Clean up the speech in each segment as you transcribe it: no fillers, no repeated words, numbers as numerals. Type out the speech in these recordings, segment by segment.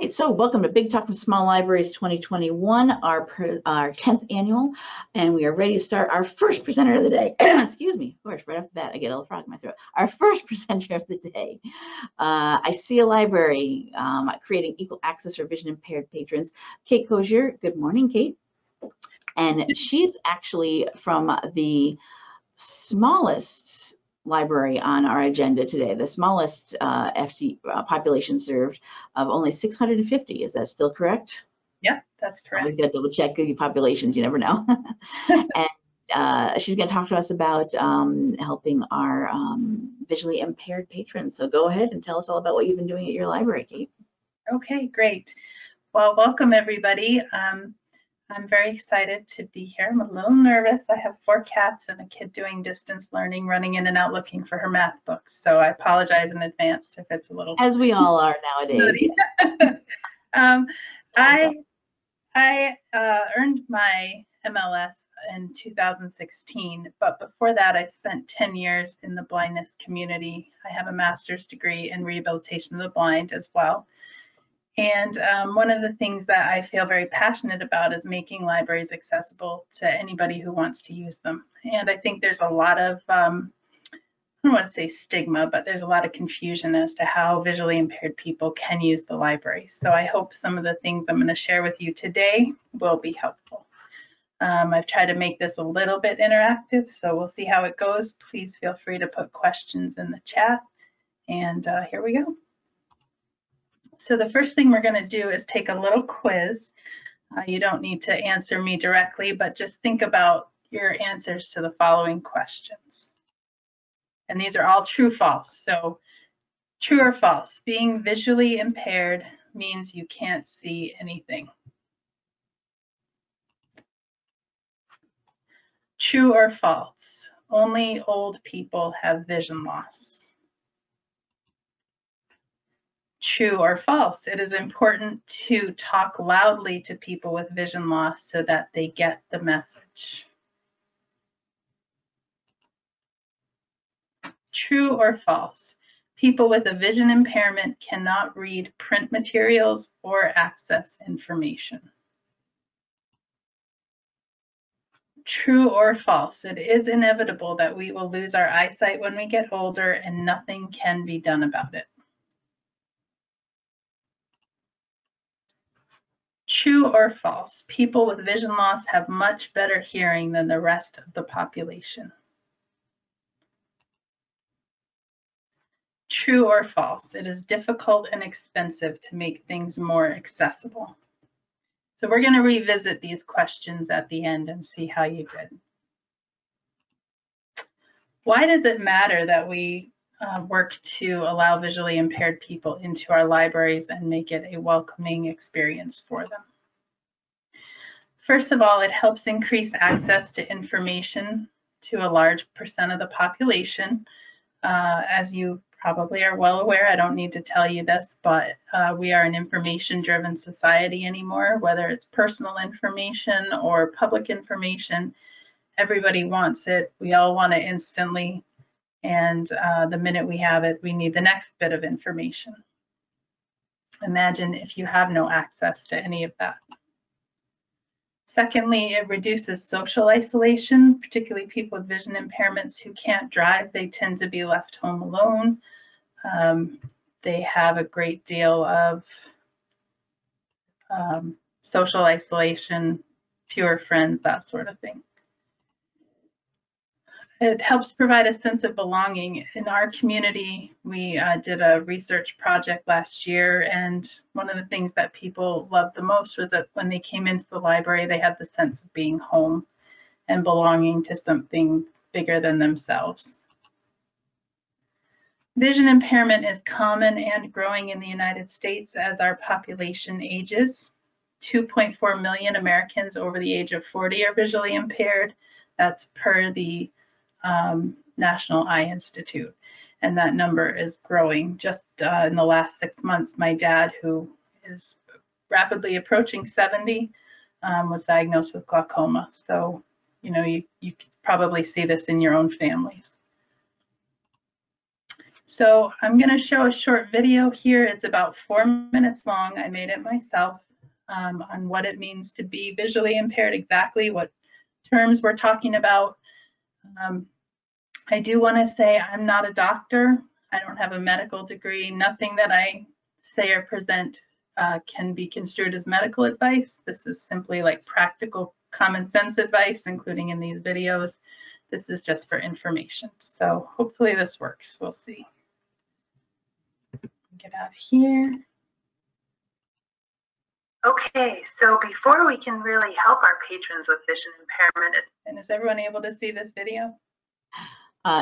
Right, so welcome to Big Talk from Small Libraries 2021, our 10th annual, and we are ready to start our first presenter of the day. Excuse me, of course, right off the bat, I get a little frog in my throat. Our first presenter of the day. I see a library creating equal access for vision impaired patrons. Kate Kozier, good morning, Kate. And she's actually from the smallest library on our agenda today, the smallest population served of only 650. Is that still correct? Yeah, that's correct. We've got to double check the populations, you never know. And she's going to talk to us about helping our visually impaired patrons. So go ahead and tell us all about what you've been doing at your library, Kate. Okay, great. Well, welcome everybody. I'm very excited to be here. I'm a little nervous. I have four cats and a kid doing distance learning, running in and out looking for her math books. So I apologize in advance if it's a little... As we all are nowadays. I earned my MLS in 2016, but before that I spent 10 years in the blindness community. I have a master's degree in rehabilitation of the blind as well. And one of the things that I feel very passionate about is making libraries accessible to anybody who wants to use them. And I think there's a lot of, I don't want to say stigma, but there's a lot of confusion as to how visually impaired people can use the library. So I hope some of the things I'm going to share with you today will be helpful. I've tried to make this a little bit interactive, so we'll see how it goes. Please feel free to put questions in the chat. And here we go. So the first thing we're going to do is take a little quiz. You don't need to answer me directly, but just think about your answers to the following questions. And these are all true false. So true or false, being visually impaired means you can't see anything. True or false, only old people have vision loss. True or false, it is important to talk loudly to people with vision loss so that they get the message. True or false, people with a vision impairment cannot read print materials or access information. True or false, it is inevitable that we will lose our eyesight when we get older and nothing can be done about it. True or false, people with vision loss have much better hearing than the rest of the population. True or false, it is difficult and expensive to make things more accessible. So we're going to revisit these questions at the end and see how you did. Why does it matter that we work to allow visually impaired people into our libraries and make it a welcoming experience for them? First of all, it helps increase access to information to a large percent of the population. As you probably are well aware, I don't need to tell you this, but we are an information-driven society anymore, whether it's personal information or public information. Everybody wants it. We all want it instantly. And the minute we have it, we need the next bit of information. Imagine if you have no access to any of that. Secondly, it reduces social isolation, particularly people with vision impairments who can't drive. They tend to be left home alone. They have a great deal of social isolation, fewer friends, that sort of thing. It helps provide a sense of belonging. In our community, we did a research project last year, and one of the things that people loved the most was that when they came into the library, they had the sense of being home and belonging to something bigger than themselves. Vision impairment is common and growing in the United States as our population ages. 2.4 million Americans over the age of 40 are visually impaired. That's per the National Eye Institute, and that number is growing. Just in the last 6 months, my dad, who is rapidly approaching 70, was diagnosed with glaucoma. So, you know, you could probably see this in your own families. So I'm going to show a short video here. It's about 4 minutes long. I made it myself on what it means to be visually impaired, exactly what terms we're talking about. I do want to say I'm not a doctor. I don't have a medical degree. Nothing that I say or present can be construed as medical advice. This is simply like practical common sense advice, including in these videos. This is just for information. So hopefully this works. We'll see. Get out of here. Okay, so before we can really help our patrons with vision impairment, and is everyone able to see this video?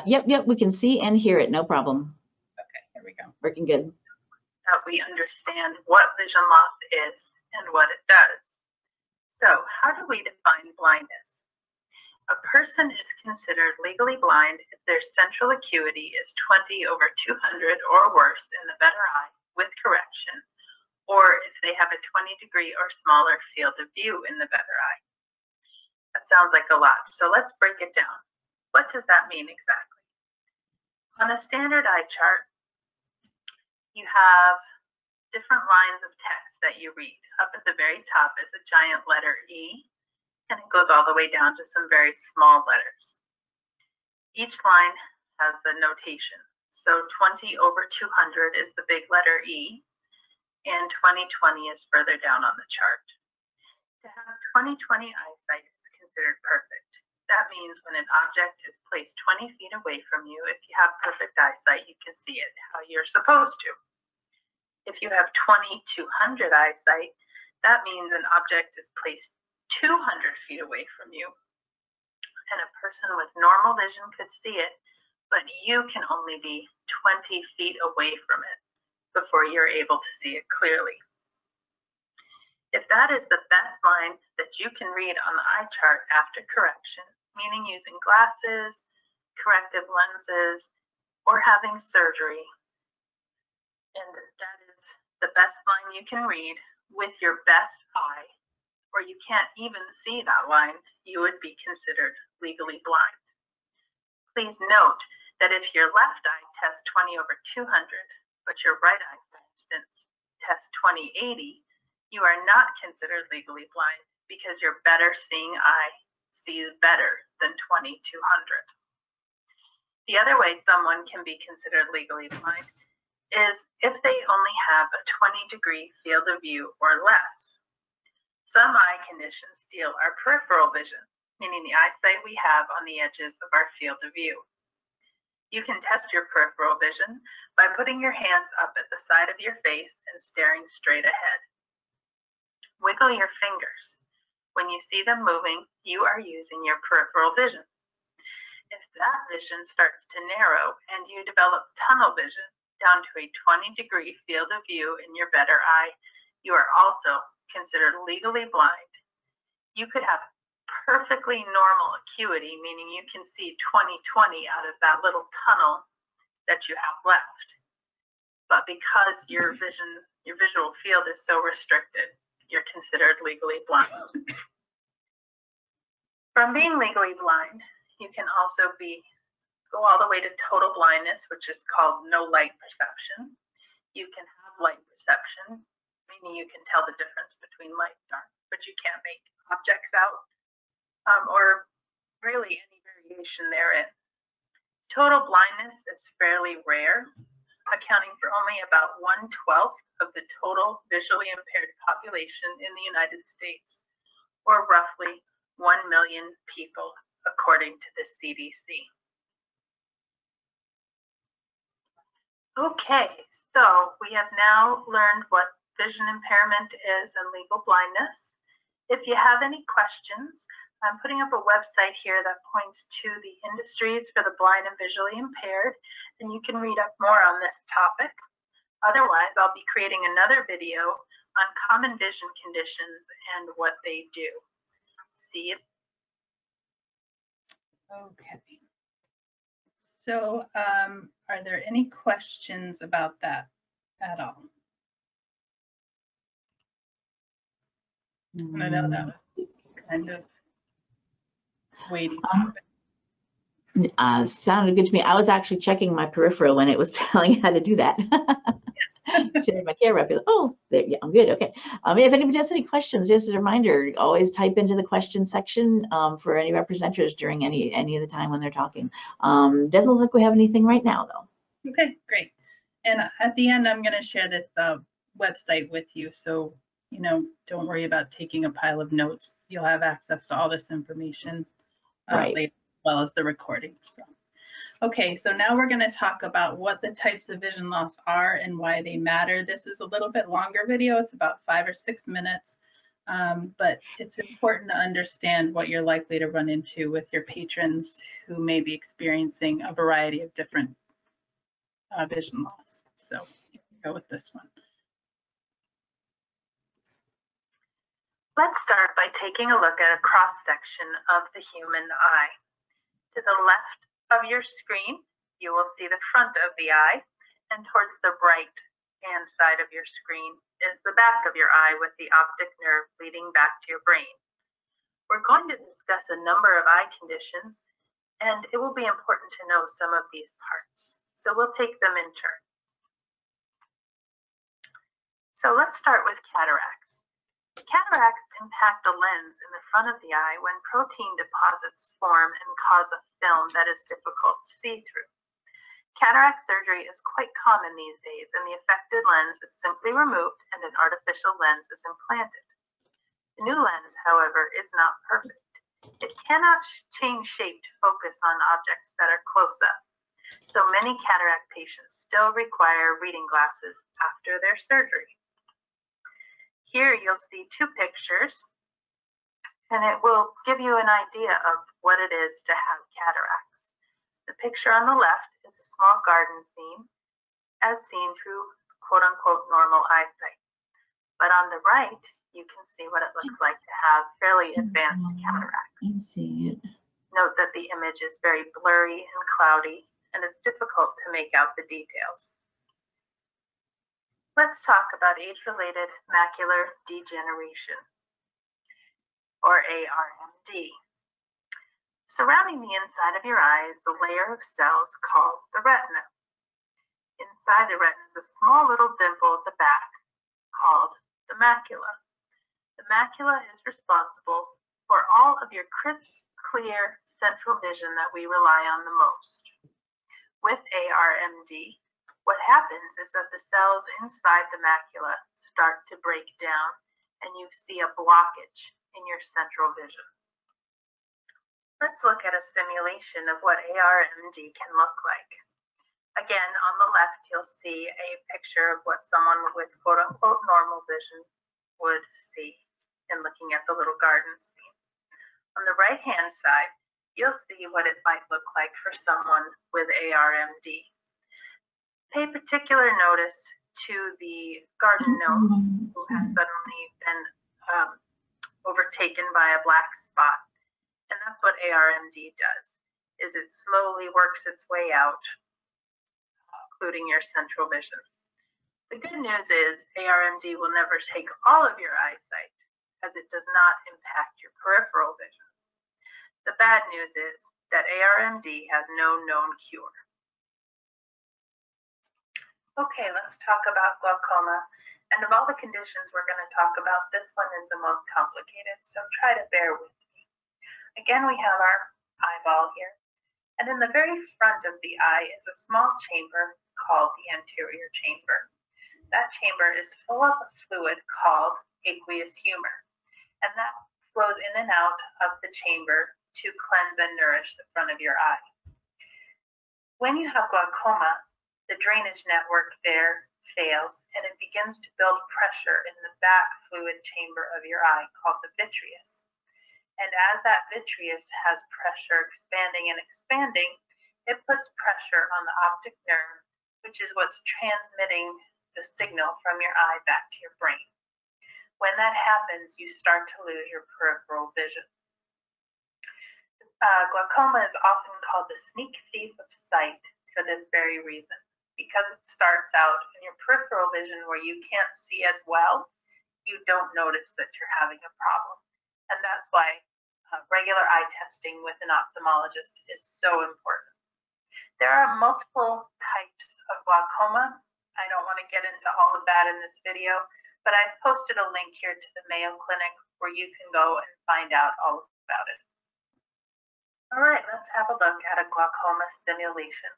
Yep, we can see and hear it, no problem. Okay, here we go. Working good. That we understand what vision loss is and what it does. So how do we define blindness? A person is considered legally blind if their central acuity is 20/200 or worse in the better eye with correction, or if they have a 20-degree or smaller field of view in the better eye. That sounds like a lot, so let's break it down. What does that mean exactly? On a standard eye chart, you have different lines of text that you read. Up at the very top is a giant letter E, and it goes all the way down to some very small letters. Each line has a notation. So 20/200 is the big letter E, and 20/20 is further down on the chart. To have 20/20 eyesight is considered perfect. That means when an object is placed 20 feet away from you, if you have perfect eyesight, you can see it how you're supposed to. If you have 20/200 eyesight, that means an object is placed 200 feet away from you, and a person with normal vision could see it, but you can only be 20 feet away from it before you're able to see it clearly. If that is the best line that you can read on the eye chart after correction, meaning using glasses, corrective lenses, or having surgery, and that is the best line you can read with your best eye, or you can't even see that line, you would be considered legally blind. Please note that if your left eye tests 20/200, but your right eye, for instance, tests 20/80, you are not considered legally blind because your better seeing eye sees better than 20/200. The other way someone can be considered legally blind is if they only have a 20-degree field of view or less. Some eye conditions steal our peripheral vision, meaning the eyesight we have on the edges of our field of view. You can test your peripheral vision by putting your hands up at the side of your face and staring straight ahead. Wiggle your fingers. When you see them moving, you are using your peripheral vision. If that vision starts to narrow and you develop tunnel vision down to a 20-degree field of view in your better eye, you are also considered legally blind. You could have perfectly normal acuity, meaning you can see 20/20 out of that little tunnel that you have left. But because your vision, your visual field is so restricted, you're considered legally blind. From being legally blind, you can also go all the way to total blindness, which is called no light perception. You can have light perception, meaning you can tell the difference between light and dark, but you can't make objects out or really any variation therein. Total blindness is fairly rare, accounting for only about 1/12 of the total visually impaired population in the United States, or roughly 1 million people, according to the CDC. Okay, so we have now learned what vision impairment is and legal blindness. If you have any questions, I'm putting up a website here that points to the industries for the blind and visually impaired, and you can read up more on this topic. Otherwise, I'll be creating another video on common vision conditions and what they do. See you. Okay. So are there any questions about that at all? I know that was kind of waiting. Sounded good to me. I was actually checking my peripheral when it was telling how to do that. My care rep, oh, there, yeah, I'm good. Okay. If anybody has any questions, just as a reminder, always type into the question section for any representatives during any of the time when they're talking. Doesn't look like we have anything right now, though. Okay, great. And at the end, I'm going to share this website with you, so you know, don't worry about taking a pile of notes. You'll have access to all this information later, as well as the recording. So. Okay, so now we're going to talk about what the types of vision loss are and why they matter. This is a little bit longer video. It's about 5 or 6 minutes, but it's important to understand what you're likely to run into with your patrons who may be experiencing a variety of different vision loss. So go with this one. Let's start by taking a look at a cross-section of the human eye. To the left of your screen, you will see the front of the eye, and towards the right hand side of your screen is the back of your eye with the optic nerve leading back to your brain. We're going to discuss a number of eye conditions, and it will be important to know some of these parts. So we'll take them in turn. So let's start with cataracts. Cataracts impact the lens in the front of the eye when protein deposits form and cause a film that is difficult to see through. Cataract surgery is quite common these days, and the affected lens is simply removed and an artificial lens is implanted. The new lens, however, is not perfect. It cannot change shape to focus on objects that are close up. So many cataract patients still require reading glasses after their surgery. Here you'll see two pictures, and it will give you an idea of what it is to have cataracts. The picture on the left is a small garden scene as seen through quote-unquote normal eyesight. But on the right, you can see what it looks like to have fairly advanced cataracts. I'm seeing it. Note that the image is very blurry and cloudy, and it's difficult to make out the details. Let's talk about age-related macular degeneration, or ARMD. Surrounding the inside of your eye is a layer of cells called the retina. Inside the retina is a small little dimple at the back called the macula. The macula is responsible for all of your crisp, clear central vision that we rely on the most. With ARMD, what happens is that the cells inside the macula start to break down, and you see a blockage in your central vision. Let's look at a simulation of what ARMD can look like. Again, on the left, you'll see a picture of what someone with quote-unquote normal vision would see in looking at the little garden scene. On the right-hand side, you'll see what it might look like for someone with ARMD. Pay particular notice to the garden gnome who has suddenly been overtaken by a black spot. And that's what ARMD does, is it slowly works its way out, including your central vision. The good news is ARMD will never take all of your eyesight, as it does not impact your peripheral vision. The bad news is that ARMD has no known cure. Okay, let's talk about glaucoma. And of all the conditions we're going to talk about, this one is the most complicated, so try to bear with me. Again, we have our eyeball here. And in the very front of the eye is a small chamber called the anterior chamber. That chamber is full of a fluid called aqueous humor. And that flows in and out of the chamber to cleanse and nourish the front of your eye. When you have glaucoma, the drainage network there fails, and it begins to build pressure in the back fluid chamber of your eye called the vitreous. And as that vitreous has pressure expanding and expanding, it puts pressure on the optic nerve, which is what's transmitting the signal from your eye back to your brain. When that happens, you start to lose your peripheral vision. Glaucoma is often called the sneak thief of sight for this very reason. Because it starts out in your peripheral vision where you can't see as well, you don't notice that you're having a problem. And that's why regular eye testing with an ophthalmologist is so important. There are multiple types of glaucoma. I don't want to get into all of that in this video, but I've posted a link here to the Mayo Clinic where you can go and find out all about it. All right, let's have a look at a glaucoma simulation.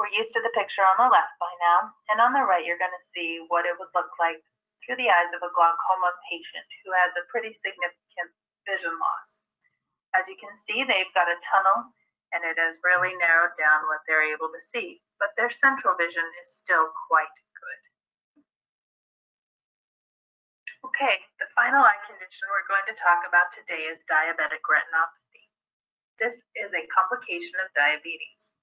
We're used to the picture on the left by now, and on the right you're going to see what it would look like through the eyes of a glaucoma patient who has a pretty significant vision loss. As you can see, they've got a tunnel and it has really narrowed down what they're able to see, but their central vision is still quite good. Okay, the final eye condition we're going to talk about today is diabetic retinopathy. This is a complication of diabetes.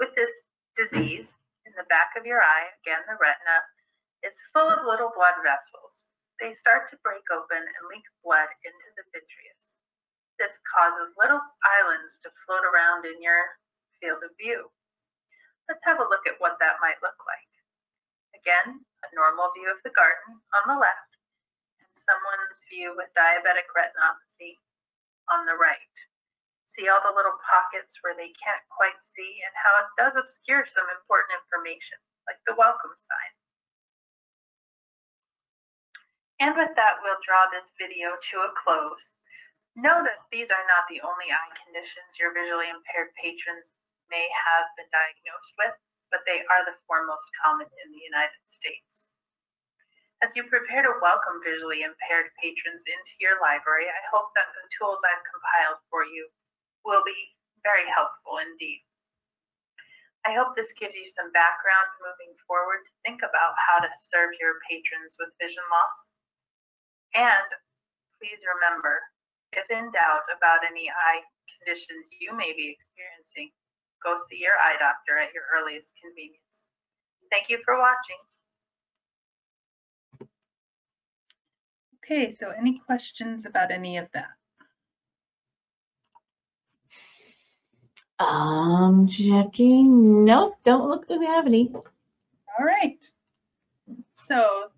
With this disease, in the back of your eye, again the retina, is full of little blood vessels. They start to break open and leak blood into the vitreous. This causes little islands to float around in your field of view. Let's have a look at what that might look like. Again, a normal view of the garden on the left, and someone's view with diabetic retinopathy on the right. See all the little pockets where they can't quite see and how it does obscure some important information, like the welcome sign. And with that, we'll draw this video to a close. Know that these are not the only eye conditions your visually impaired patrons may have been diagnosed with, but they are the four most common in the United States. As you prepare to welcome visually impaired patrons into your library, I hope that the tools I've compiled for you will be very helpful indeed. I hope this gives you some background moving forward to think about how to serve your patrons with vision loss. And please remember, if in doubt about any eye conditions you may be experiencing, go see your eye doctor at your earliest convenience. Thank you for watching. Okay, so any questions about any of that? Checking. Nope, don't look like we have any. All right. So,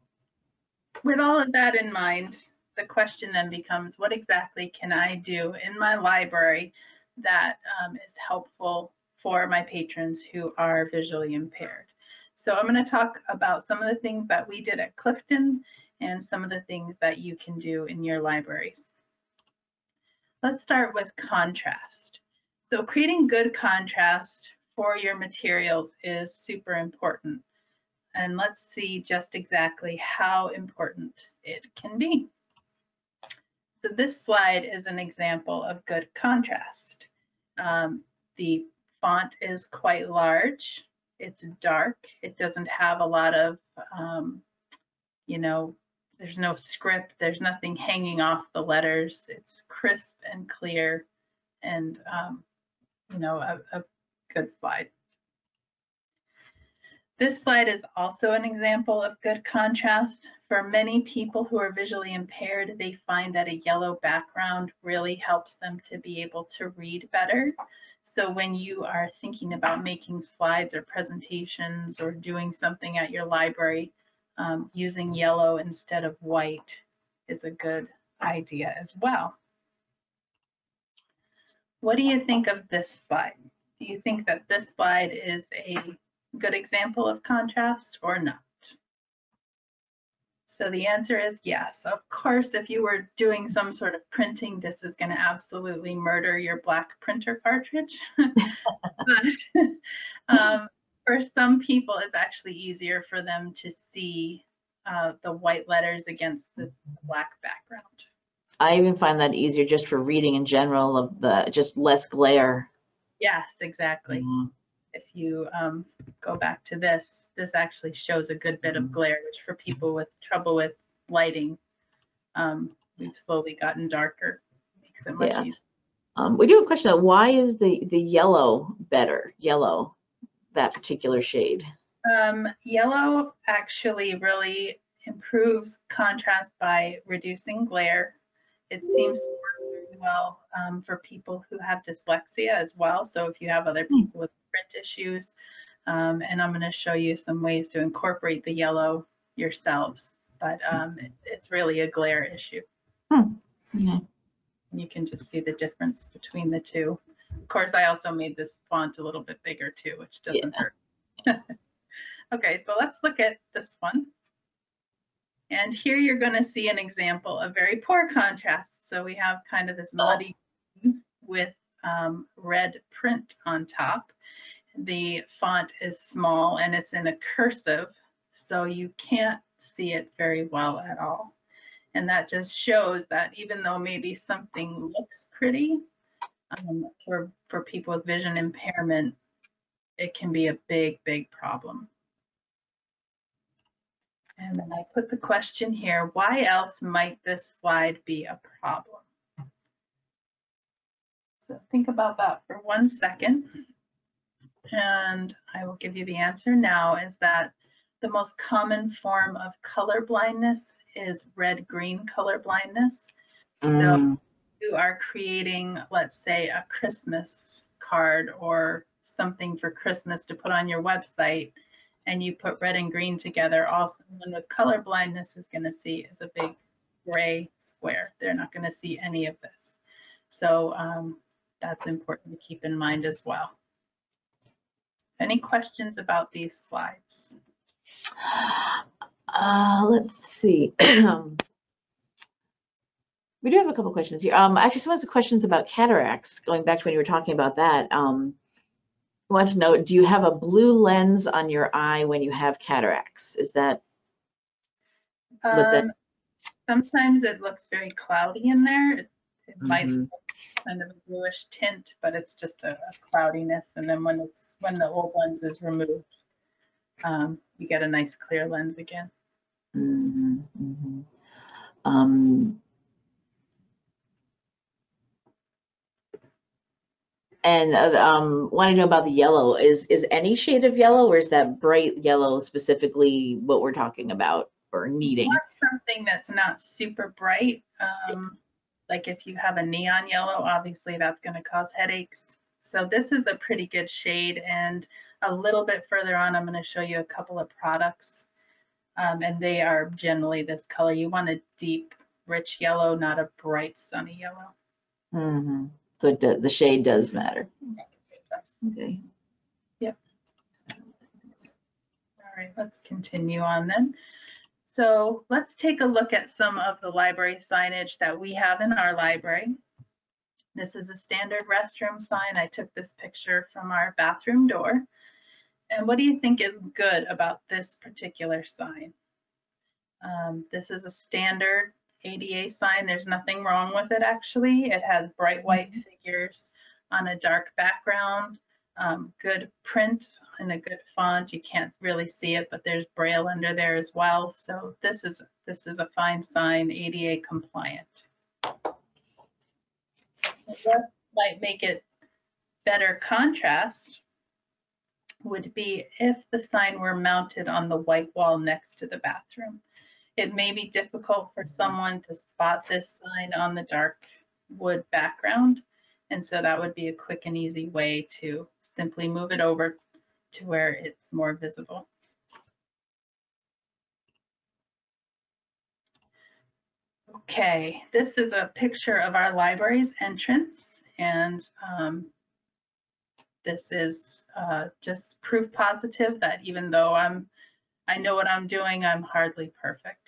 with all of that in mind, the question then becomes, what exactly can I do in my library that is helpful for my patrons who are visually impaired? So I'm going to talk about some of the things that we did at Clifton and some of the things that you can do in your libraries. Let's start with contrast. So creating good contrast for your materials is super important. And let's see just exactly how important it can be. So this slide is an example of good contrast. The font is quite large, it's dark, it doesn't have a lot of, you know, there's no script, there's nothing hanging off the letters, it's crisp and clear and, you know, a good slide. This slide is also an example of good contrast. For many people who are visually impaired, they find that a yellow background really helps them to be able to read better. So when you are thinking about making slides or presentations or doing something at your library, using yellow instead of white is a good idea as well. What do you think of this slide? Do you think that this slide is a good example of contrast or not? So the answer is yes. Of course, if you were doing some sort of printing, this is going to absolutely murder your black printer cartridge. But, for some people, it's actually easier for them to see the white letters against the black background. I even find that easier just for reading in general, of the just less glare. Yes, exactly. Mm-hmm. If you go back to this, this actually shows a good bit of glare, which for people with trouble with lighting, we've slowly gotten darker. Makes it much easier. We do have a question about why is the yellow better? Yellow, that particular shade. Yellow actually really improves contrast by reducing glare. It seems to work very well for people who have dyslexia as well. So if you have other people with print issues, and I'm going to show you some ways to incorporate the yellow yourselves, but it's really a glare issue. Hmm. Yeah. And you can just see the difference between the two. Of course, I also made this font a little bit bigger too, which doesn't hurt. Okay, so let's look at this one. And here you're going to see an example of very poor contrast. So we have kind of this muddy green with red print on top. The font is small and it's in a cursive, so you can't see it very well at all. And that just shows that even though maybe something looks pretty, for people with vision impairment, it can be a big, big problem. And then I put the question here, why else might this slide be a problem? So think about that for 1 second. And I will give you the answer now, is that the most common form of color blindness is red-green color blindness. So you are creating, let's say, a Christmas card or something for Christmas to put on your website, and you put red and green together, all someone with color blindness is going to see is a big gray square. They're not going to see any of this. So that's important to keep in mind as well. Any questions about these slides? Let's see. We do have a couple questions here. Actually, someone has questions about cataracts, going back to when you were talking about that. I want to know, do you have a blue lens on your eye when you have cataracts? Is that, sometimes it looks very cloudy in there. It might kind of a bluish tint, but it's just a cloudiness. And then when the old lens is removed, you get a nice clear lens again. And want to know about the yellow. Is any shade of yellow, or is that bright yellow specifically what we're talking about or needing? Something that's not super bright. Like if you have a neon yellow, obviously that's going to cause headaches. So this is a pretty good shade, and a little bit further on, I'm going to show you a couple of products, and they are generally this color. You want a deep, rich yellow, not a bright, sunny yellow. So the shade does matter. It does. Okay. Yep. All right, let's continue on then. So let's take a look at some of the library signage that we have in our library. This is a standard restroom sign. I took this picture from our bathroom door. And what do you think is good about this particular sign? This is a standard ADA sign. There's nothing wrong with it, actually. It has bright white figures on a dark background. Good print and a good font. You can't really see it, but there's Braille under there as well. So this is a fine sign, ADA compliant. What might make it better contrast would be if the sign were mounted on the white wall next to the bathroom. It may be difficult for someone to spot this sign on the dark wood background. And so that would be a quick and easy way to simply move it over to where it's more visible. Okay, this is a picture of our library's entrance, and this is just proof positive that even though I know what I'm doing, I'm hardly perfect.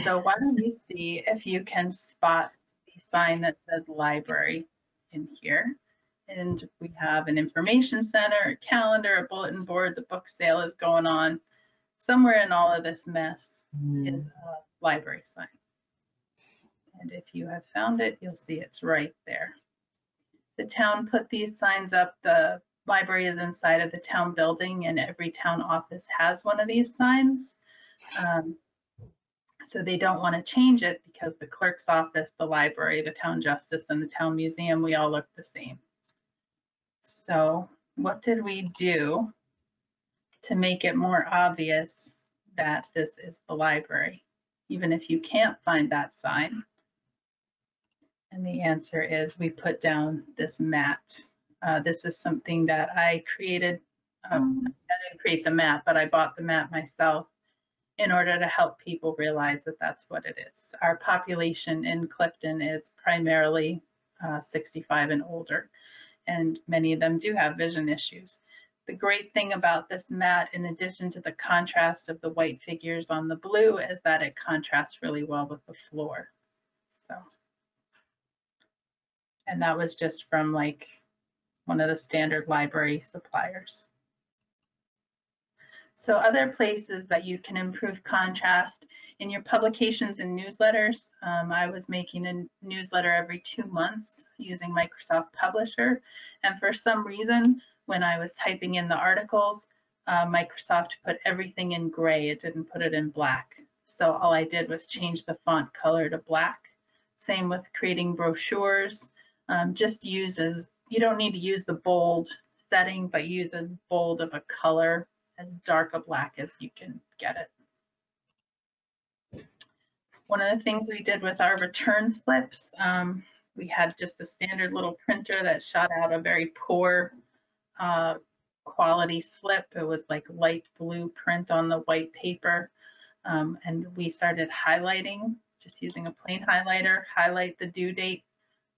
So why don't you see if you can spot the sign that says library in here, and we have an information center, a calendar, a bulletin board, the book sale is going on. Somewhere in all of this mess is a library sign, and if you have found it, you'll see it's right there. The town put these signs up. The library is inside of the town building, and every town office has one of these signs, so they don't want to change it because the clerk's office, the library, the town justice, and the town museum, we all look the same. So what did we do to make it more obvious that this is the library, even if you can't find that sign? And the answer is we put down this mat. This is something that I created. I didn't create the mat, but I bought the mat myself in order to help people realize that that's what it is. Our population in Clifton is primarily 65 and older, and many of them do have vision issues. The great thing about this mat, in addition to the contrast of the white figures on the blue, is that it contrasts really well with the floor. So, and that was just from like one of the standard library suppliers. So other places that you can improve contrast in your publications and newsletters. I was making a newsletter every 2 months using Microsoft Publisher, and for some reason, when I was typing in the articles, Microsoft put everything in gray. It didn't put it in black. So all I did was change the font color to black. Same with creating brochures. Just use as, you don't need to use the bold setting, but use as bold of a color, as dark a black as you can get it. One of the things we did with our return slips, we had just a standard little printer that shot out a very poor quality slip. It was like light blue print on the white paper, and we started highlighting, just using a plain highlighter, highlight the due date,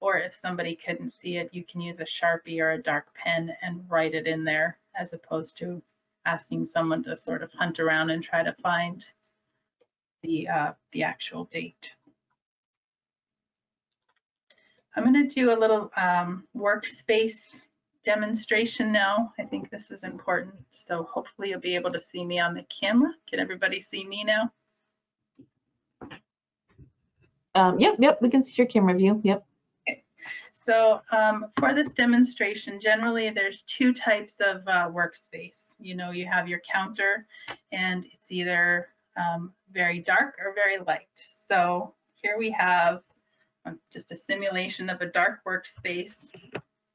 or if somebody couldn't see it, you can use a Sharpie or a dark pen and write it in there, as opposed to asking someone to sort of hunt around and try to find the actual date. I'm going to do a little workspace demonstration now. I think this is important, so hopefully you'll be able to see me on the camera. Can everybody see me now? Yep, we can see your camera view. Yep. Okay. So for this demonstration, generally there's two types of workspace. You know, you have your counter, and it's either very dark or very light. So here we have just a simulation of a dark workspace.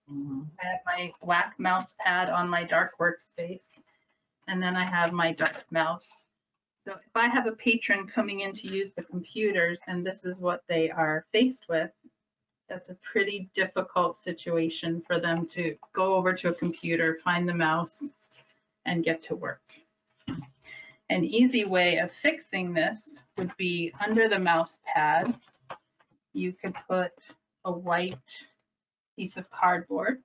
I have my black mouse pad on my dark workspace, and then I have my dark mouse. So if I have a patron coming in to use the computers and this is what they are faced with, that's a pretty difficult situation for them to go over to a computer, find the mouse, and get to work. An easy way of fixing this would be under the mouse pad, you could put a white piece of cardboard,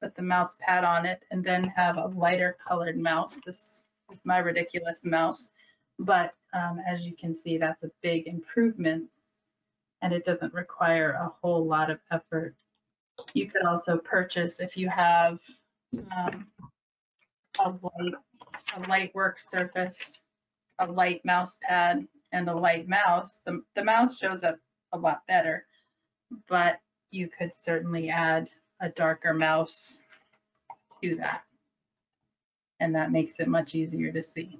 put the mouse pad on it, and then have a lighter colored mouse. This is my ridiculous mouse, but as you can see, that's a big improvement, and it doesn't require a whole lot of effort. You could also purchase, if you have a light work surface, a light mouse pad, and a light mouse. The mouse shows up a lot better, but you could certainly add a darker mouse to that, and that makes it much easier to see.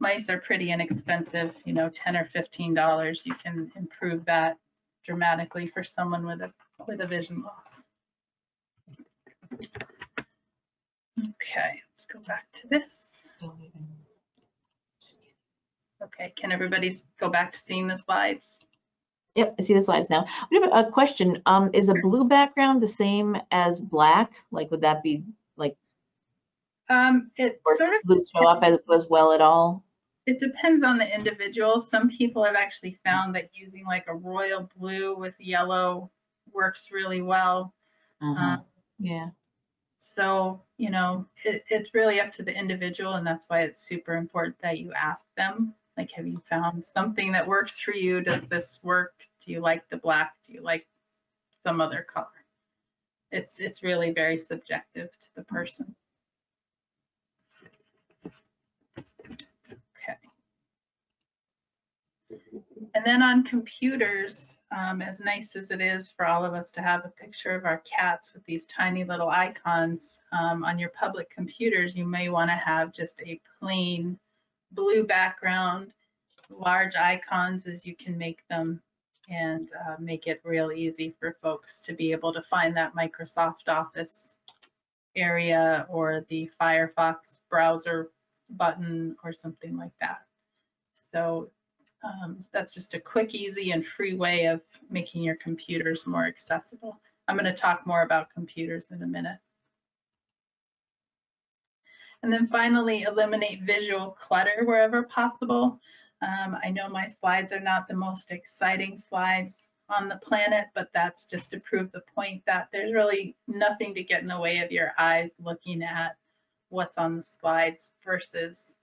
Mice are pretty inexpensive, you know, $10 or $15. You can improve that dramatically for someone with a vision loss. Okay, let's go back to this. Okay, can everybody go back to seeing the slides? Yep, I see the slides now. We have a question. Is a blue background the same as black? Like, would that be like? It sort of blue show up as well at all? It depends on the individual. Some people have actually found that using like a royal blue with yellow works really well. Yeah. So, you know, it's really up to the individual, and that's why it's super important that you ask them. Like, have you found something that works for you? Does this work? Do you like the black? Do you like some other color? It's really very subjective to the person. Okay. And then on computers, as nice as it is for all of us to have a picture of our cats with these tiny little icons, on your public computers, you may want to have just a plain blue background, large icons as you can make them, and make it real easy for folks to be able to find that Microsoft Office area or the Firefox browser button or something like that. So that's just a quick, easy, and free way of making your computers more accessible. I'm going to talk more about computers in a minute. And then finally, eliminate visual clutter wherever possible. I know my slides are not the most exciting slides on the planet, but that's just to prove the point that there's really nothing to get in the way of your eyes looking at what's on the slides versus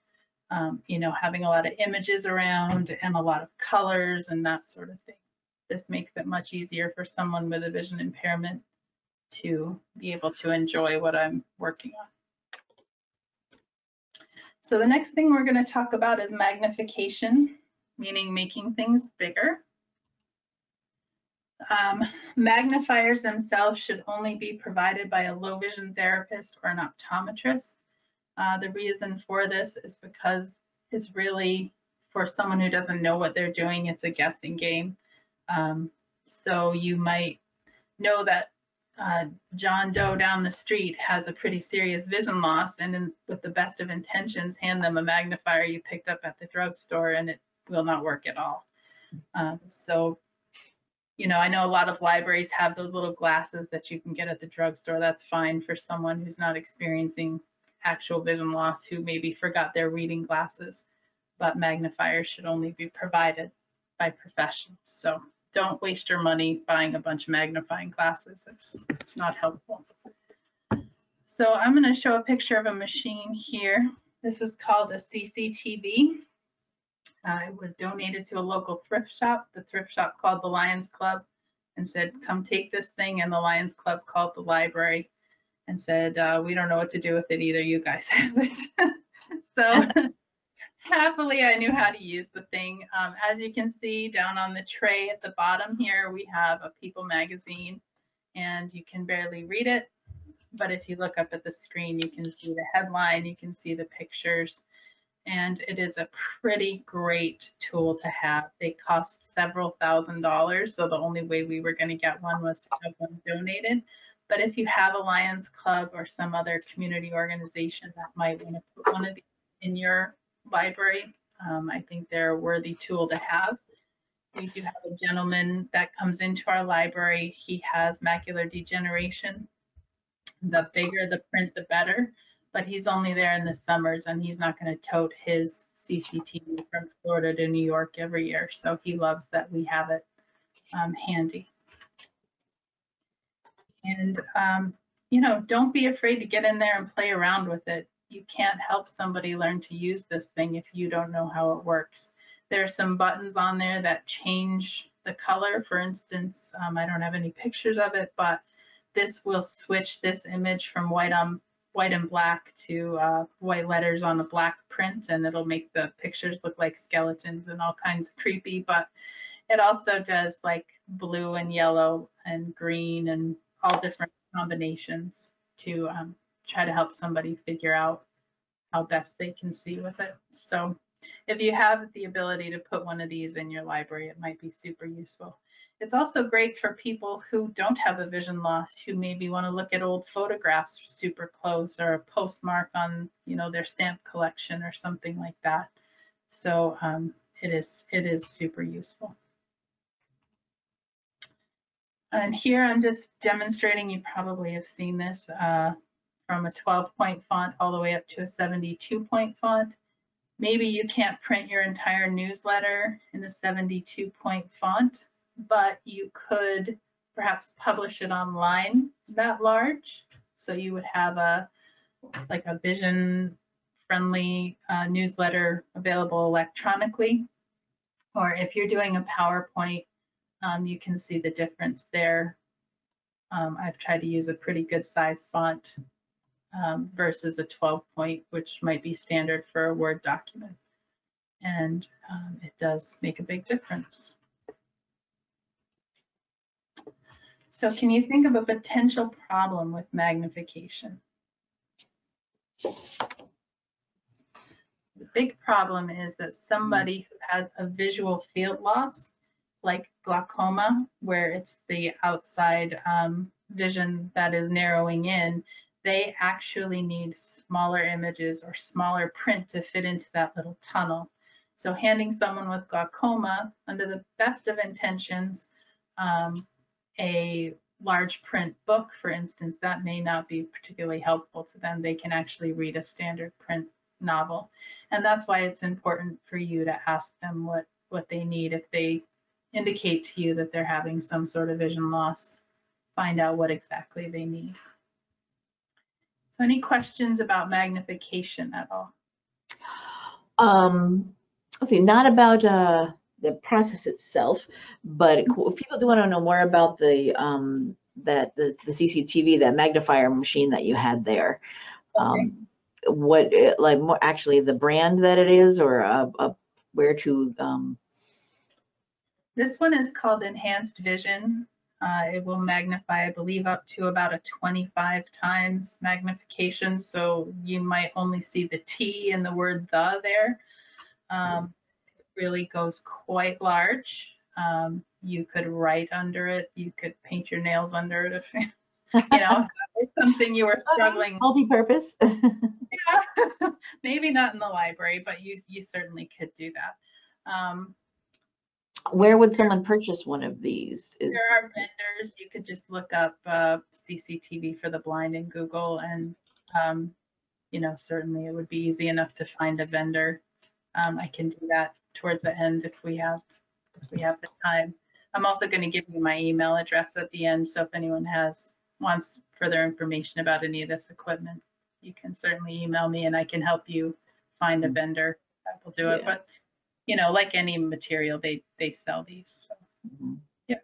you know, having a lot of images around and a lot of colors and that sort of thing. This makes it much easier for someone with a vision impairment to be able to enjoy what I'm working on. So the next thing we're going to talk about is magnification, meaning making things bigger. Magnifiers themselves should only be provided by a low vision therapist or an optometrist. The reason for this is because it's really, for someone who doesn't know what they're doing, it's a guessing game. So you might know that John Doe down the street has a pretty serious vision loss, and with the best of intentions, hand them a magnifier you picked up at the drugstore and it will not work at all. You know, I know a lot of libraries have those little glasses that you can get at the drugstore. That's fine for someone who's not experiencing actual vision loss, who maybe forgot their reading glasses, but magnifiers should only be provided by professionals. So don't waste your money buying a bunch of magnifying glasses. It's not helpful. So I'm going to show a picture of a machine here. This is called a CCTV. It was donated to a local thrift shop. The thrift shop called the Lions Club and said, come take this thing. And the Lions Club called the library and said, we don't know what to do with it either. You guys have it. So happily, I knew how to use the thing. As you can see down on the tray at the bottom here, we have a People magazine, and you can barely read it. But if you look up at the screen, you can see the headline, you can see the pictures. And it is a pretty great tool to have. They cost several $1,000s, so the only way we were going to get one was to have one donated. But if you have a Lions Club or some other community organization that might want to put one of these in your library, I think they're a worthy tool to have. We do have a gentleman that comes into our library. He has macular degeneration. The bigger the print, the better. But he's only there in the summers, and he's not going to tote his CCTV from Florida to New York every year. So he loves that we have it handy. And, you know, don't be afraid to get in there and play around with it. You can't help somebody learn to use this thing if you don't know how it works. There are some buttons on there that change the color. For instance, I don't have any pictures of it, but this will switch this image from white and black to white letters on a black print, and it'll make the pictures look like skeletons and all kinds of creepy. But it also does like blue and yellow and green and all different combinations to try to help somebody figure out how best they can see with it. So if you have the ability to put one of these in your library, it might be super useful. It's also great for people who don't have a vision loss, who maybe want to look at old photographs super close, or a postmark on, you know, their stamp collection or something like that. So it is super useful. And here I'm just demonstrating, you probably have seen this, from a 12-point font all the way up to a 72-point font. Maybe you can't print your entire newsletter in a 72-point font, but you could perhaps publish it online that large. So you would have a vision-friendly newsletter available electronically. Or if you're doing a PowerPoint, you can see the difference there. I've tried to use a pretty good size font versus a 12-point, which might be standard for a Word document. And it does make a big difference. So can you think of a potential problem with magnification? The big problem is that somebody who has a visual field loss, like glaucoma, where it's the outside vision that is narrowing in, they actually need smaller images or smaller print to fit into that little tunnel. So handing someone with glaucoma, under the best of intentions, a large print book, for instance, that may not be particularly helpful to them. They can actually read a standard print novel. And that's why it's important for you to ask them what they need if they indicate to you that they're having some sort of vision loss, find out what exactly they need. So any questions about magnification at all? Okay, not about the process itself, but if people do want to know more about the CCTV, that magnifier machine that you had there. Okay. What like more actually the brand that it is, or where to? This one is called Enhanced Vision. It will magnify, I believe, up to about a 25 times magnification. So you might only see the T in the word "the" there. It really goes quite large. You could write under it. You could paint your nails under it if you know if something you were struggling. Multi-purpose. Yeah, maybe not in the library, but you certainly could do that. Where would someone purchase one of these? There are vendors. You could just look up CCTV for the blind in Google, and you know, certainly it would be easy enough to find a vendor. I can do that towards the end if we have the time. I'm also going to give you my email address at the end, so if anyone wants further information about any of this equipment, you can certainly email me, and I can help you find a vendor that will do it. But you know, like any material, they sell these. So. Mm-hmm. Yeah.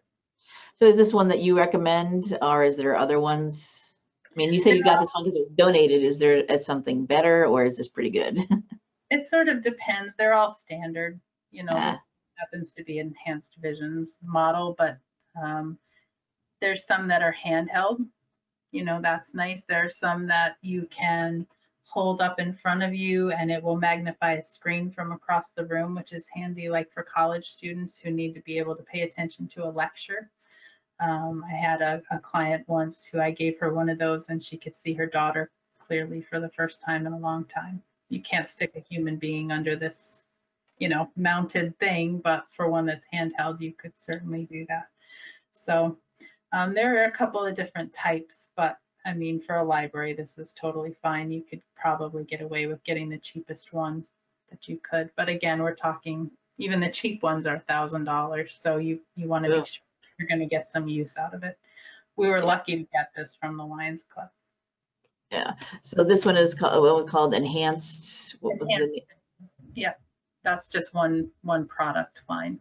So is this one that you recommend, or is there other ones? I mean, you said you got this one because it was donated. Is there something better, or is this pretty good? It sort of depends. They're all standard. You know, this happens to be Enhanced Vision's model, but there's some that are handheld. You know, that's nice. There are some that you can hold up in front of you and it will magnify a screen from across the room, which is handy, like for college students who need to be able to pay attention to a lecture. I had a client once who I gave her one of those, and she could see her daughter clearly for the first time in a long time. You can't stick a human being under this, you know, mounted thing, but for one that's handheld, you could certainly do that. So there are a couple of different types, but I mean, for a library, this is totally fine. You could probably get away with getting the cheapest one that you could. But again, we're talking, even the cheap ones are $1,000. So you want to make sure you're going to get some use out of it. We were lucky to get this from the Lions Club. Yeah. So this one is called Enhanced. What was it? Yeah. That's just one product line.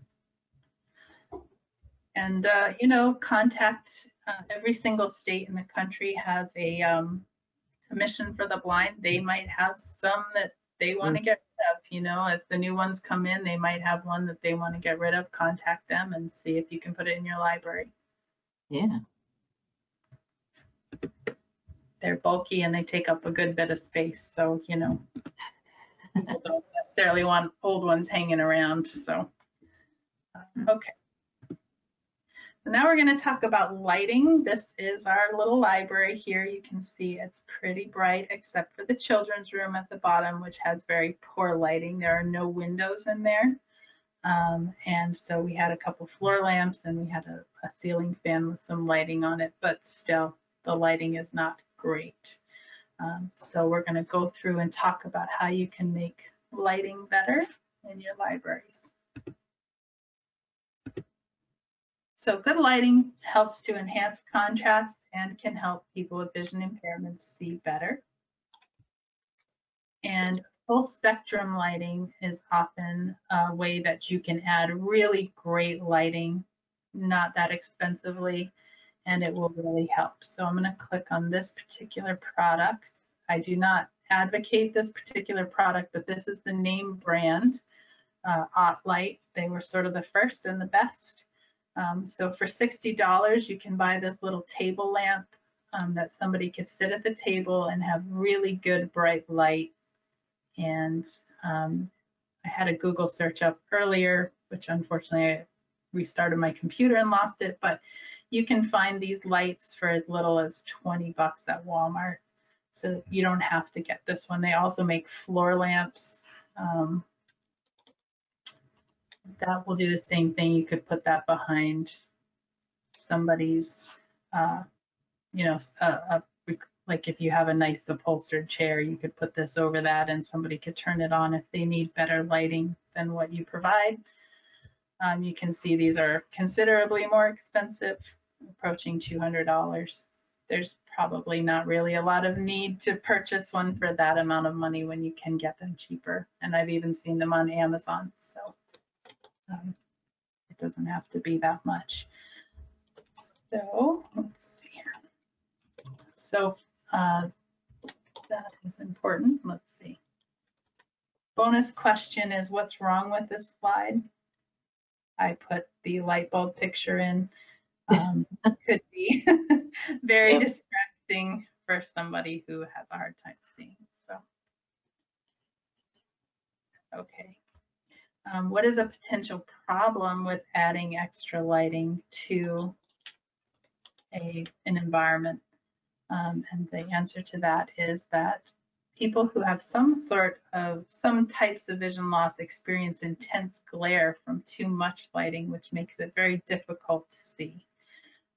And, you know, contact. Every single state in the country has a commission for the blind. They might have some that they want to get rid of. You know, as the new ones come in, they might have one that they want to get rid of. Contact them and see if you can put it in your library. Yeah. They're bulky and they take up a good bit of space. So, you know, people don't necessarily want old ones hanging around. So, okay. So now we're going to talk about lighting. This is our little library here. You can see it's pretty bright, except for the children's room at the bottom, which has very poor lighting. There are no windows in there. And so we had a couple floor lamps, and we had a ceiling fan with some lighting on it, but still the lighting is not great. So we're going to go through and talk about how you can make lighting better in your libraries. So good lighting helps to enhance contrast and can help people with vision impairments see better. And full spectrum lighting is often a way that you can add really great lighting, not that expensively, and it will really help. So I'm going to click on this particular product. I do not advocate this particular product, but this is the name brand, Ott-Lite. They were sort of the first and the best. So for $60, you can buy this little table lamp that somebody could sit at the table and have really good bright light. And I had a Google search up earlier, which unfortunately I restarted my computer and lost it, but you can find these lights for as little as 20 bucks at Walmart. So you don't have to get this one. They also make floor lamps. That will do the same thing. You could put that behind somebody's, you know, like if you have a nice upholstered chair, you could put this over that and somebody could turn it on if they need better lighting than what you provide. You can see these are considerably more expensive, approaching $200. There's probably not really a lot of need to purchase one for that amount of money when you can get them cheaper. And I've even seen them on Amazon, so it doesn't have to be that much. So let's see here. So that is important. Let's see. Bonus question is, what's wrong with this slide? I put the light bulb picture in. Could be very distracting for somebody who has a hard time seeing. So, okay. What is a potential problem with adding extra lighting to an environment? And the answer to that is that people who have some types of vision loss experience intense glare from too much lighting, which makes it very difficult to see.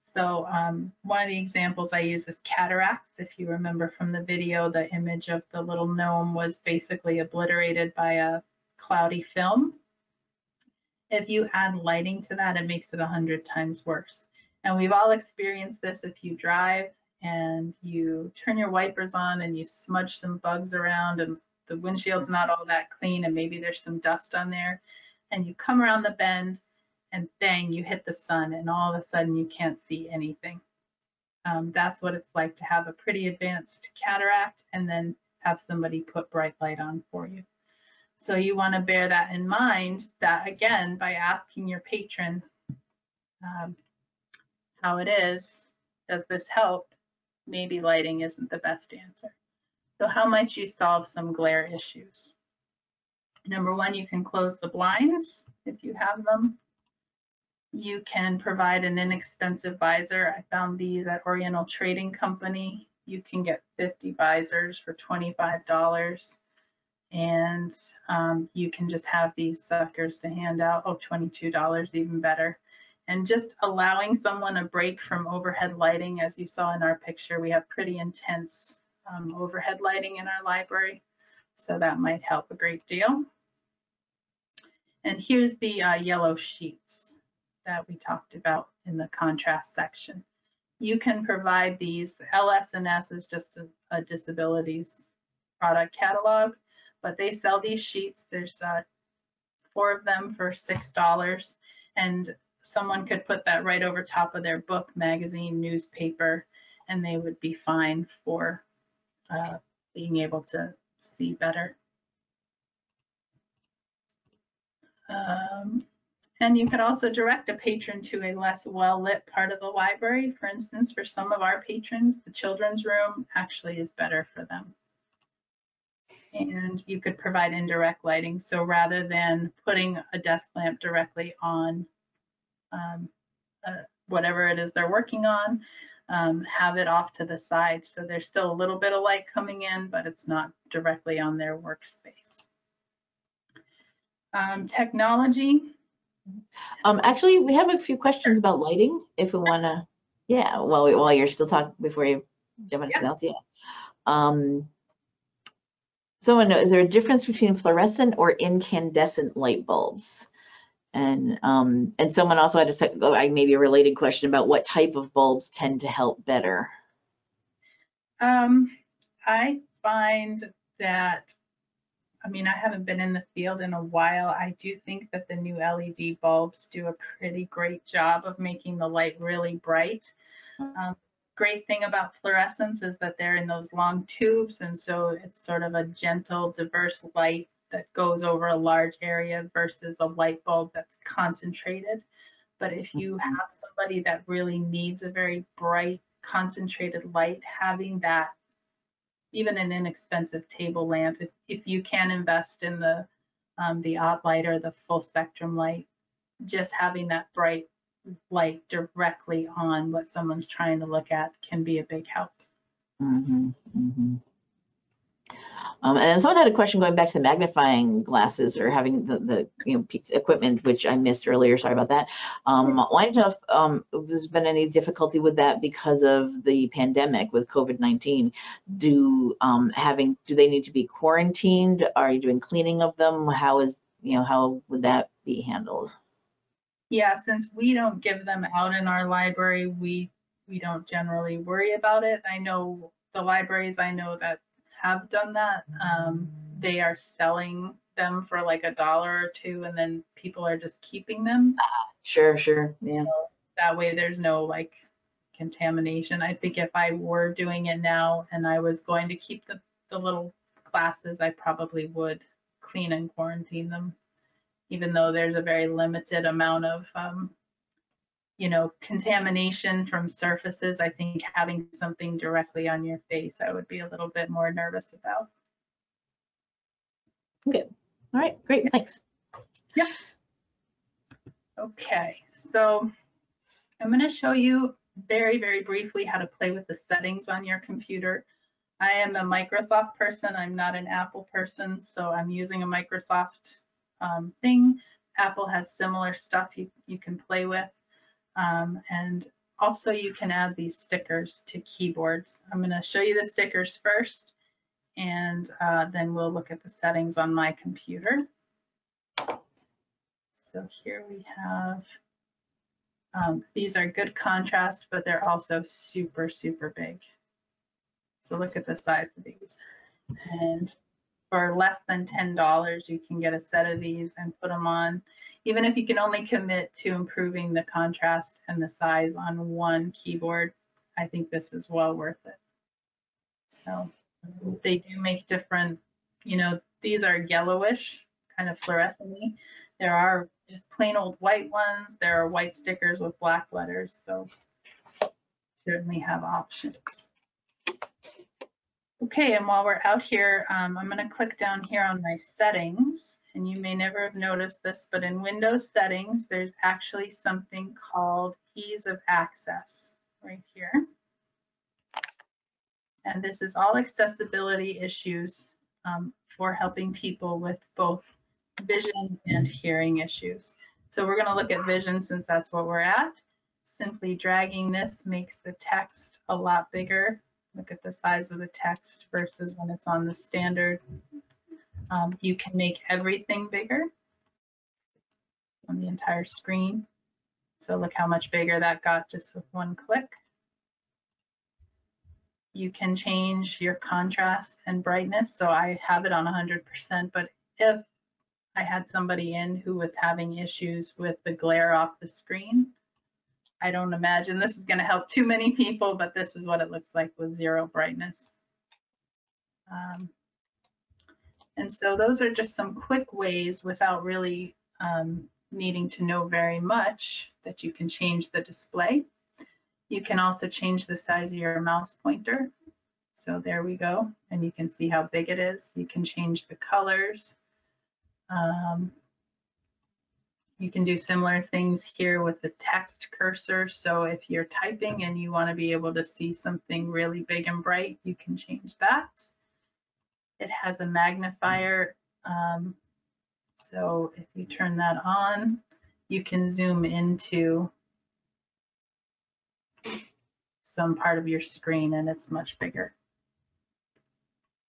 So one of the examples I use is cataracts. If you remember from the video, the image of the little gnome was basically obliterated by a cloudy film. If you add lighting to that, it makes it 100 times worse. And we've all experienced this. If you drive and you turn your wipers on and you smudge some bugs around and the windshield's not all that clean and maybe there's some dust on there, and you come around the bend and bang, you hit the sun and all of a sudden you can't see anything. That's what it's like to have a pretty advanced cataract and then have somebody put bright light on for you. So you want to bear that in mind, that again, by asking your patron how it is, does this help? Maybe lighting isn't the best answer. So how might you solve some glare issues? Number one, you can close the blinds if you have them. You can provide an inexpensive visor. I found these at Oriental Trading Company. You can get 50 visors for $25. And you can just have these suckers to hand out. Oh, $22, even better. And just allowing someone a break from overhead lighting. As you saw in our picture, we have pretty intense overhead lighting in our library, so that might help a great deal. And here's the yellow sheets that we talked about in the contrast section. You can provide these. LS&S is just a disabilities product catalog, but they sell these sheets. There's 4 of them for $6, and someone could put that right over top of their book, magazine, newspaper, and they would be fine for being able to see better. And you could also direct a patron to a less well-lit part of the library. For instance, for some of our patrons, the children's room actually is better for them. And you could provide indirect lighting. So rather than putting a desk lamp directly on whatever it is they're working on, have it off to the side so there's still a little bit of light coming in, but it's not directly on their workspace. Technology. Actually, we have a few questions about lighting if we want to, yeah, while you're still talking, before you jump into something else, yeah. Someone, is there a difference between fluorescent or incandescent light bulbs? And someone also had a maybe a related question about what type of bulbs tend to help better. I find that, I mean, I haven't been in the field in a while. I do think that the new LED bulbs do a pretty great job of making the light really bright. Great thing about fluorescents is that they're in those long tubes, and so it's sort of a gentle, diverse light that goes over a large area versus a light bulb that's concentrated. But if you have somebody that really needs a very bright, concentrated light, having that, even an inexpensive table lamp, if you can invest in the Ott-Lite or the full spectrum light, just having that bright light directly on what someone's trying to look at can be a big help. Mm-hmm, mm-hmm. And someone had a question going back to the magnifying glasses or having the equipment, which I missed earlier. Sorry about that. Wanted to know if there's been any difficulty with that because of the pandemic with COVID-19. Do they need to be quarantined? Are you doing cleaning of them? How would that be handled? Yeah, since we don't give them out in our library, we don't generally worry about it. I know the libraries I know that have done that, they are selling them for like $1 or $2, and then people are just keeping them. Sure, yeah. So that way there's no like contamination. I think if I were doing it now and I was going to keep the little classes, I probably would clean and quarantine them, even though there's a very limited amount of contamination from surfaces. I think having something directly on your face, I would be a little bit more nervous about. Okay, all right, great, thanks. Yeah. Okay, so I'm going to show you very, very briefly how to play with the settings on your computer. I am a Microsoft person, I'm not an Apple person, so I'm using a Microsoft thing. Apple has similar stuff you can play with. And also you can add these stickers to keyboards. I'm going to show you the stickers first, and then we'll look at the settings on my computer. So here we have, these are good contrast, but they're also super, super big. So look at the size of these. And for less than $10, you can get a set of these and put them on. Even if you can only commit to improving the contrast and the size on one keyboard, I think this is well worth it. So they do make different, these are yellowish, kind of fluorescent-y. There are just plain old white ones. There are white stickers with black letters, so certainly have options. Okay, and while we're out here, I'm going to click down here on my settings, and you may never have noticed this, but in Windows settings, there's actually something called ease of access right here. And this is all accessibility issues for helping people with both vision and hearing issues. So we're going to look at vision since that's what we're at. Simply dragging this makes the text a lot bigger. Look at the size of the text versus when it's on the standard. You can make everything bigger on the entire screen. So look how much bigger that got just with one click. You can change your contrast and brightness. So I have it on 100%, but if I had somebody in who was having issues with the glare off the screen, I don't imagine this is going to help too many people, but this is what it looks like with zero brightness. And so those are just some quick ways without really needing to know very much that you can change the display. You can also change the size of your mouse pointer. So there we go. And you can see how big it is. You can change the colors. You can do similar things here with the text cursor. So if you're typing and you want to be able to see something really big and bright, you can change that. It has a magnifier. So if you turn that on, you can zoom into some part of your screen and it's much bigger.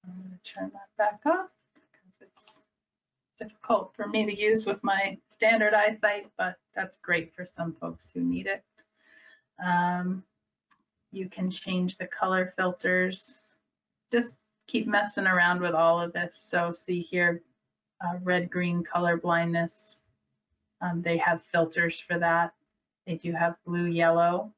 I'm going to turn that back off. Difficult for me to use with my standard eyesight, but that's great for some folks who need it. You can change the color filters. Just keep messing around with all of this. So see here, red, green, color blindness. They have filters for that. They do have blue, yellow,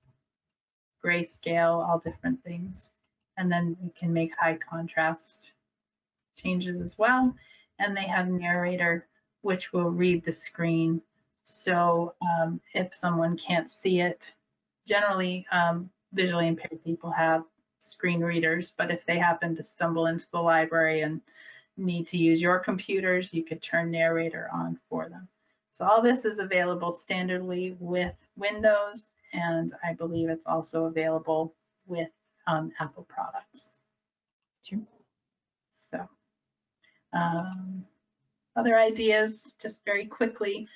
grayscale, all different things. And then you can make high contrast changes as well. And they have narrator, which will read the screen. So if someone can't see it, generally visually impaired people have screen readers, but if they happen to stumble into the library and need to use your computers, you could turn narrator on for them. So all this is available standardly with Windows, and I believe it's also available with Apple products. Sure. So. Other ideas, just very quickly,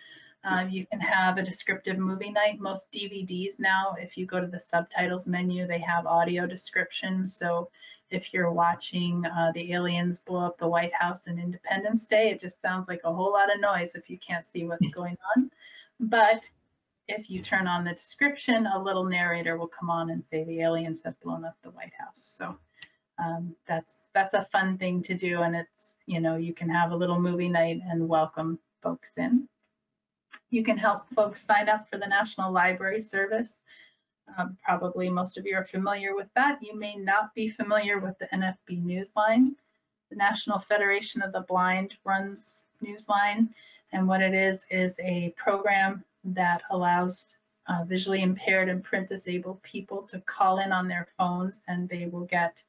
you can have a descriptive movie night. Most DVDs now, if you go to the subtitles menu, they have audio descriptions. So if you're watching the aliens blow up the White House in Independence Day, it just sounds like a whole lot of noise if you can't see what's going on. But if you turn on the description, a little narrator will come on and say the aliens have blown up the White House. So that's a fun thing to do, and it's, you know, you can have a little movie night and welcome folks in. You can help folks sign up for the National Library Service. Probably most of you are familiar with that. You may not be familiar with the NFB Newsline. The National Federation of the Blind runs Newsline, and what it is a program that allows visually impaired and print disabled people to call in on their phones, and they will get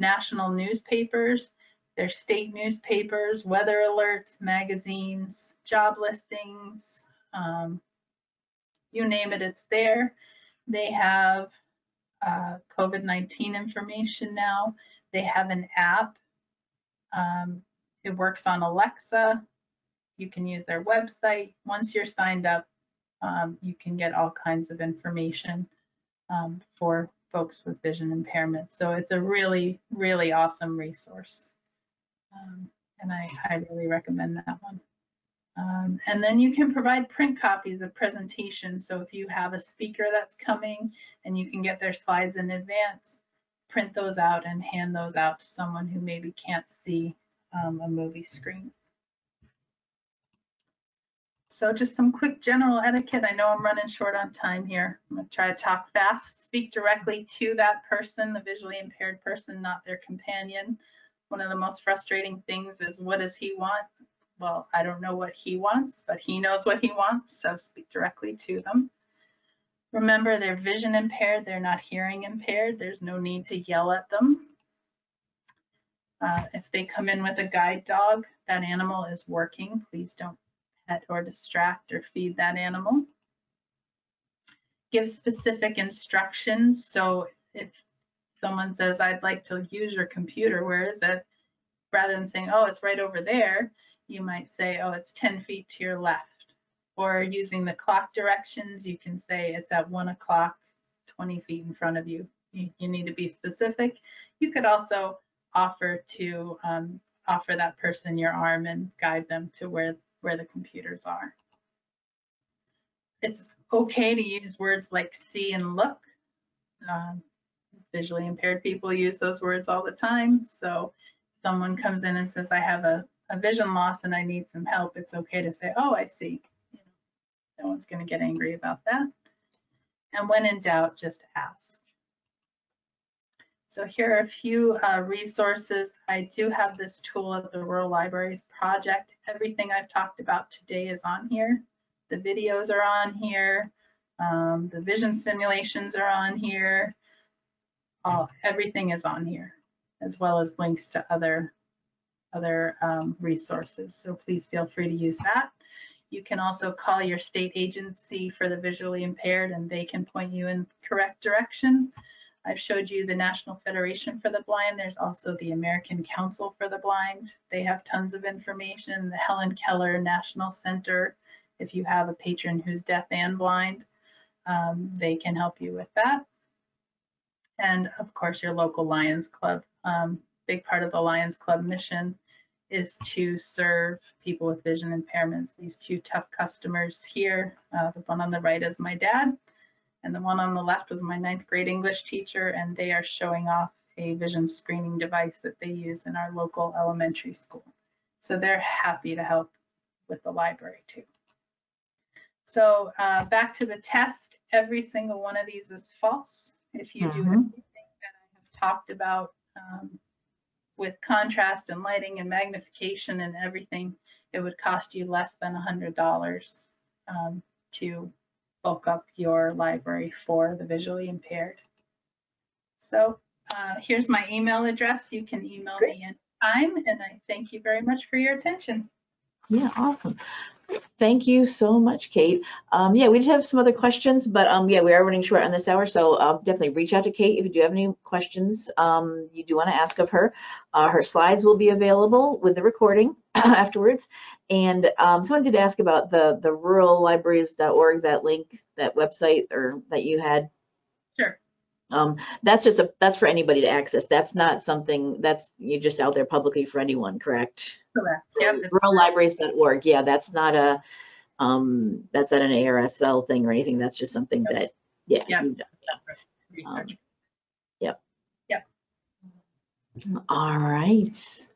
national newspapers, their state newspapers, weather alerts, magazines, job listings, you name it, it's there. They have COVID-19 information now. They have an app. It works on Alexa. You can use their website. Once you're signed up, you can get all kinds of information for folks with vision impairment. So it's a really, really awesome resource. And I really recommend that one. And then you can provide print copies of presentations. So if you have a speaker that's coming and you can get their slides in advance, print those out and hand those out to someone who maybe can't see a movie screen. So just some quick general etiquette. I know I'm running short on time here. I'm going to try to talk fast. Speak directly to that person, the visually impaired person, not their companion. One of the most frustrating things is, what does he want? Well, I don't know what he wants, but he knows what he wants, so speak directly to them. Remember, they're vision impaired, they're not hearing impaired. There's no need to yell at them. If they come in with a guide dog, that animal is working. Please don't pet or distract or feed that animal. Give specific instructions. So if someone says, I'd like to use your computer, where is it? Rather than saying, oh, it's right over there, you might say, oh, it's 10 feet to your left. Or using the clock directions, you can say it's at 1 o'clock, 20 feet in front of you. You need to be specific. You could also offer to offer that person your arm and guide them to where the computers are. It's okay to use words like see and look. Visually impaired people use those words all the time. So if someone comes in and says, I have a vision loss and I need some help, it's okay to say, oh, I see. You know, no one's going to get angry about that. And when in doubt, just ask. So here are a few resources. I do have this tool of the Rural Libraries Project. Everything I've talked about today is on here. The videos are on here. The vision simulations are on here. Everything is on here, as well as links to other resources. So please feel free to use that. You can also call your state agency for the visually impaired and they can point you in the correct direction. I've showed you the National Federation for the Blind. There's also the American Council for the Blind. They have tons of information. The Helen Keller National Center, if you have a patron who's deaf and blind, they can help you with that. And of course, your local Lions Club. Big part of the Lions Club mission is to serve people with vision impairments. These two tough customers here, the one on the right is my dad, and the one on the left was my 9th grade English teacher, and they are showing off a vision screening device that they use in our local elementary school. So they're happy to help with the library too. So back to the test, every single one of these is false. If you do everything that I have talked about, with contrast and lighting and magnification and everything, it would cost you less than $100 to bulk up your library for the visually impaired. So here's my email address. You can email me anytime, and I thank you very much for your attention. Yeah, awesome. Thank you so much, Kate. Yeah, we did have some other questions, but yeah, we are running short on this hour, so definitely reach out to Kate if you do have any questions you do want to ask of her. Her slides will be available with the recording afterwards. And someone did ask about the rurallibraries.org, that link, that website, or that you had. Sure. That's just that's for anybody to access. That's not something that's you're just out there publicly for anyone, correct? Correct. Yep. Rurallibraries.org. Yeah, that's not a That's not an ARSL thing or anything. That's just something that, yeah. Yeah. You've done. Research. Yep. Yep. All right. Let's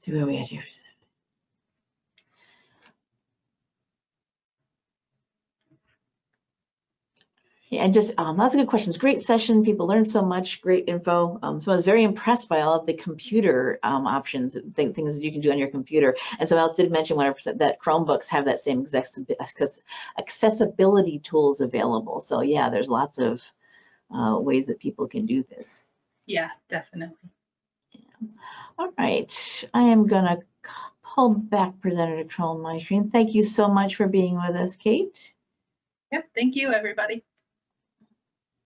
see where we at here. Yeah, and just lots of good questions. Great session. People learned so much. Great info. So I was very impressed by all of the computer options, things that you can do on your computer. And someone else did mention 100% that Chromebooks have that same accessibility tools available. So yeah, there's lots of ways that people can do this. Yeah, definitely. Yeah. All right. I am going to pull back presenter to control my screen. Thank you so much for being with us, Kate. Yep. Thank you, everybody.